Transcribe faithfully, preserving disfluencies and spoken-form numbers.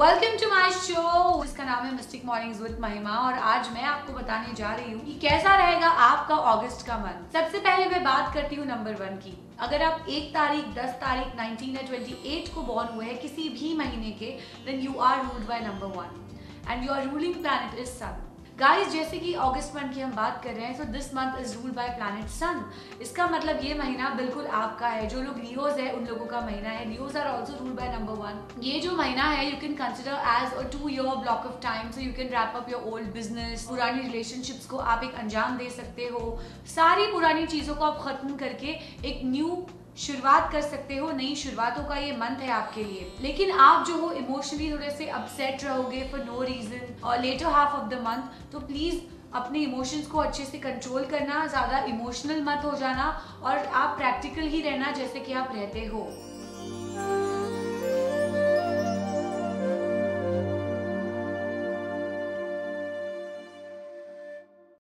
Welcome to my show जिसका नाम है मिस्टिक मॉर्निंग्स विद महिमा। और आज मैं आपको बताने जा रही हूँ कि कैसा रहेगा आपका अगस्त का मंथ। सबसे पहले मैं बात करती हूँ नंबर वन की। अगर आप एक तारीख, दस तारीख, नाइनटीन या ट्वेंटी एट को बॉर्न हुए हैं किसी भी महीने के, then you are ruled by number one and your ruling planet is sun. Guys, जैसे कि अगस्त मंथ की हम बात कर रहे हैं, so this month is ruled by planet sun. इसका मतलब ये महीना बिल्कुल आपका है। जो लोग लियोज है उन लोगों का महीना है। Leos are also ruled by number one. ये जो महीना है you can consider as a two year block of time, so you can wrap up your old business. पुरानी रिलेशनशिप्स को आप एक अंजाम दे सकते हो। सारी पुरानी चीज़ों को आप खत्म करके एक न्यू शुरुआत कर सकते हो। नई शुरुआतों का ये मंथ है आपके लिए। लेकिन आप जो हो इमोशनली थोड़े से अपसेट रहोगे फॉर नो रीजन और later half of the month. तो प्लीज़ अपने इमोशंस को अच्छे से कंट्रोल करना, ज़्यादा इमोशनल मत हो जाना और आप प्रैक्टिकल ही रहना जैसे कि आप रहते हो।